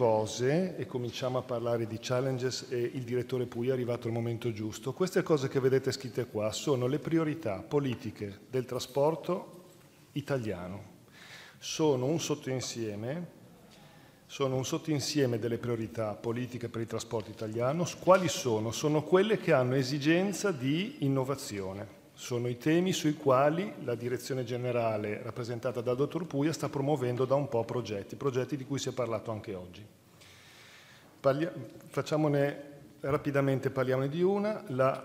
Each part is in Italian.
cose e cominciamo a parlare di challenges e il direttore Puglia è arrivato al momento giusto. Queste cose che vedete scritte qua sono le priorità politiche del trasporto italiano. Sono un sottoinsieme delle priorità politiche per il trasporto italiano. Quali sono? Sono quelle che hanno esigenza di innovazione. Sono i temi sui quali la direzione generale rappresentata dal dottor Puglia sta promuovendo da un po' progetti di cui si è parlato anche oggi. Parliamone rapidamente di una,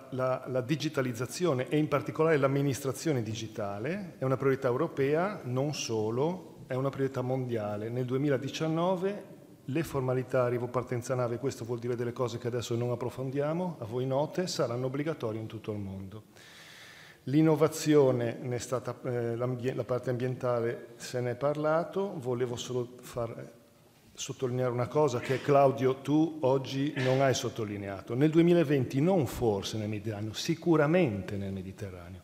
la digitalizzazione e in particolare l'amministrazione digitale è una priorità europea, non solo, è una priorità mondiale. Nel 2019 le formalità arrivo partenza nave, questo vuol dire delle cose che adesso non approfondiamo, a voi note, saranno obbligatorie in tutto il mondo. L'innovazione, la parte ambientale se n'è parlato, volevo solo sottolineare una cosa che Claudio tu oggi non hai sottolineato. Nel 2020, non forse nel Mediterraneo, sicuramente nel Mediterraneo.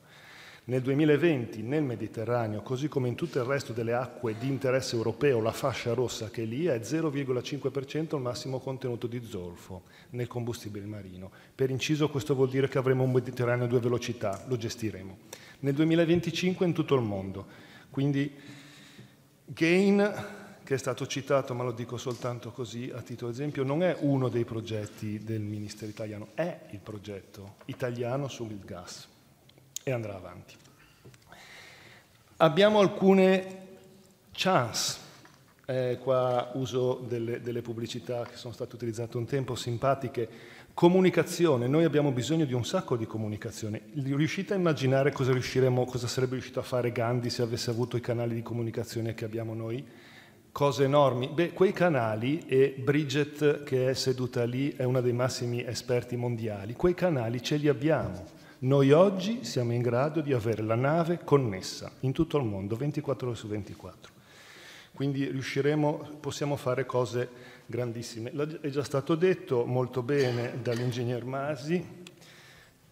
Nel 2020 nel Mediterraneo, così come in tutto il resto delle acque di interesse europeo, la fascia rossa che è lì è 0,5% il massimo contenuto di zolfo nel combustibile marino. Per inciso questo vuol dire che avremo un Mediterraneo a due velocità, lo gestiremo. Nel 2025 in tutto il mondo. Quindi GAIN, che è stato citato, ma lo dico soltanto così a titolo esempio, non è uno dei progetti del Ministero italiano, è il progetto italiano sul gas. E andrà avanti. Abbiamo alcune chance, qua uso delle pubblicità che sono state utilizzate un tempo, simpatiche. Comunicazione, noi abbiamo bisogno di un sacco di comunicazione. Riuscite a immaginare cosa sarebbe riuscito a fare Gandhi se avesse avuto i canali di comunicazione che abbiamo noi? Cose enormi. Beh, quei canali, e Bridget che è seduta lì è una dei massimi esperti mondiali, quei canali ce li abbiamo. Noi oggi siamo in grado di avere la nave connessa in tutto il mondo, 24 ore su 24. Quindi possiamo fare cose grandissime. È già stato detto molto bene dall'ingegner Masi,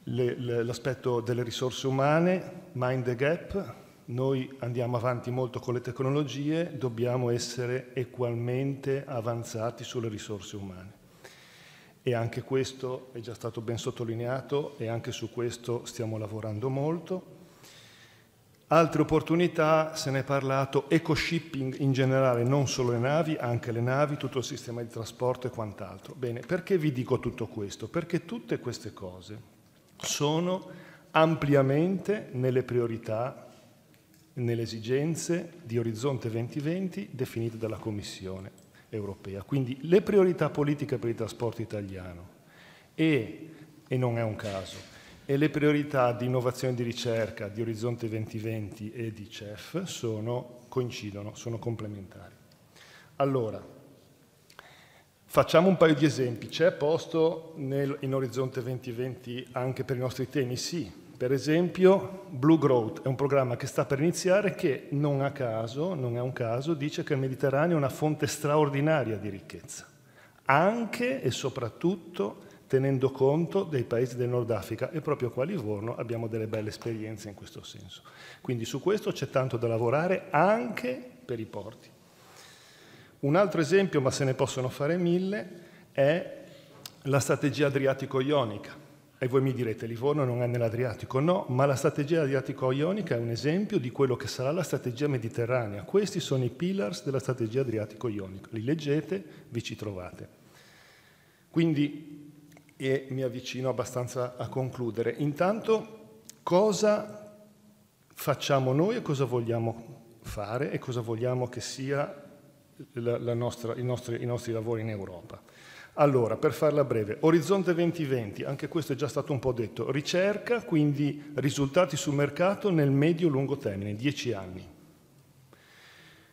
l'aspetto delle risorse umane, mind the gap. Noi andiamo avanti molto con le tecnologie, dobbiamo essere egualmente avanzati sulle risorse umane. E anche questo è già stato ben sottolineato e anche su questo stiamo lavorando molto. Altre opportunità, se ne è parlato, eco-shipping in generale, non solo le navi, anche le navi, tutto il sistema di trasporto e quant'altro. Bene, perché vi dico tutto questo? Perché tutte queste cose sono ampiamente nelle priorità, nelle esigenze di Orizzonte 2020 definite dalla Commissione Europea. Quindi le priorità politiche per il trasporto italiano e non è un caso, e le priorità di innovazione e di ricerca di Orizzonte 2020 e di CEF coincidono, sono complementari. Allora, facciamo un paio di esempi. C'è posto in Orizzonte 2020 anche per i nostri temi? Sì. Per esempio, Blue Growth è un programma che sta per iniziare che non è un caso, dice che il Mediterraneo è una fonte straordinaria di ricchezza, anche e soprattutto tenendo conto dei paesi del Nord Africa, e proprio qua a Livorno abbiamo delle belle esperienze in questo senso. Quindi su questo c'è tanto da lavorare anche per i porti. Un altro esempio, ma se ne possono fare mille, è la strategia Adriatico-ionica. E voi mi direte, Livorno non è nell'Adriatico. No, ma la strategia adriatico-ionica è un esempio di quello che sarà la strategia mediterranea. Questi sono i pillars della strategia adriatico-ionica. Li leggete, vi ci trovate. Quindi, e mi avvicino abbastanza a concludere. Intanto, cosa facciamo noi e cosa vogliamo fare e cosa vogliamo che sia i nostri lavori in Europa? Allora, per farla breve, Orizzonte 2020, anche questo è già stato un po' detto, ricerca, quindi risultati sul mercato nel medio-lungo termine, 10 anni.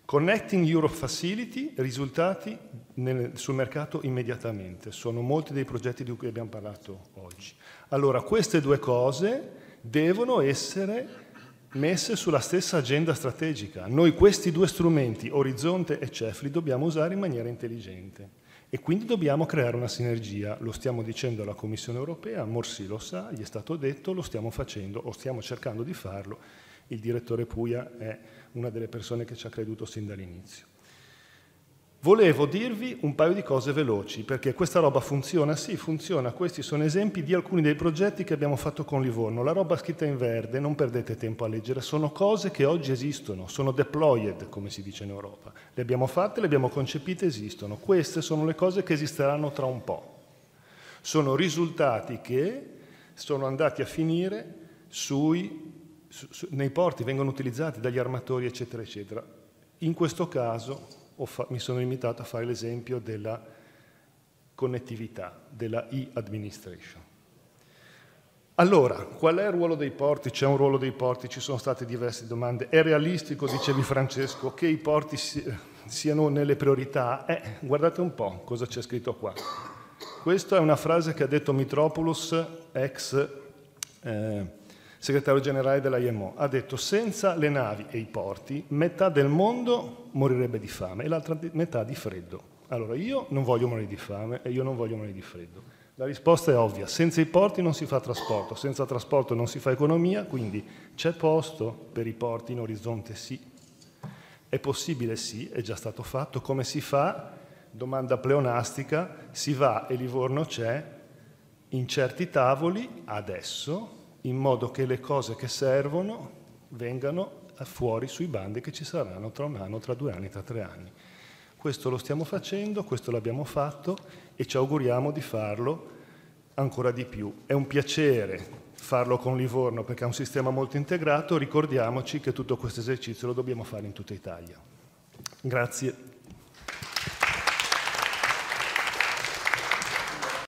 Connecting Europe Facility, risultati sul mercato immediatamente. Sono molti dei progetti di cui abbiamo parlato oggi. Allora, queste due cose devono essere messe sulla stessa agenda strategica. Noi questi due strumenti, Orizzonte e CEF, li dobbiamo usare in maniera intelligente. E quindi dobbiamo creare una sinergia, lo stiamo dicendo alla Commissione Europea, Morsi lo sa, gli è stato detto, lo stiamo facendo o stiamo cercando di farlo, il direttore Puglia è una delle persone che ci ha creduto sin dall'inizio. Volevo dirvi un paio di cose veloci, perché questa roba funziona? Sì, funziona. Questi sono esempi di alcuni dei progetti che abbiamo fatto con Livorno. La roba scritta in verde, non perdete tempo a leggere, sono cose che oggi esistono, sono deployed, come si dice in Europa. Le abbiamo fatte, le abbiamo concepite, esistono. Queste sono le cose che esisteranno tra un po'. Sono risultati che sono andati a finire nei porti, vengono utilizzati dagli armatori, eccetera, eccetera. In questo caso mi sono limitato a fare l'esempio della connettività, della e-administration. Allora, qual è il ruolo dei porti? C'è un ruolo dei porti, ci sono state diverse domande. È realistico, dicevi Francesco, che i porti siano nelle priorità? Guardate un po' cosa c'è scritto qua. Questa è una frase che ha detto Mitropoulos, ex segretario generale dell'IMO, ha detto: senza le navi e i porti metà del mondo morirebbe di fame e l'altra metà di freddo. Allora, io non voglio morire di fame e io non voglio morire di freddo. La risposta è ovvia: senza i porti non si fa trasporto, senza trasporto non si fa economia, quindi c'è posto per i porti in Orizzonte? Sì. È possibile? Sì, è già stato fatto. Come si fa? Domanda pleonastica, si va, e Livorno c'è, in certi tavoli adesso, in modo che le cose che servono vengano fuori sui bandi che ci saranno tra un anno, tra 2 anni, tra 3 anni. Questo lo stiamo facendo, questo l'abbiamo fatto e ci auguriamo di farlo ancora di più. È un piacere farlo con Livorno perché è un sistema molto integrato, ricordiamoci che tutto questo esercizio lo dobbiamo fare in tutta Italia. Grazie.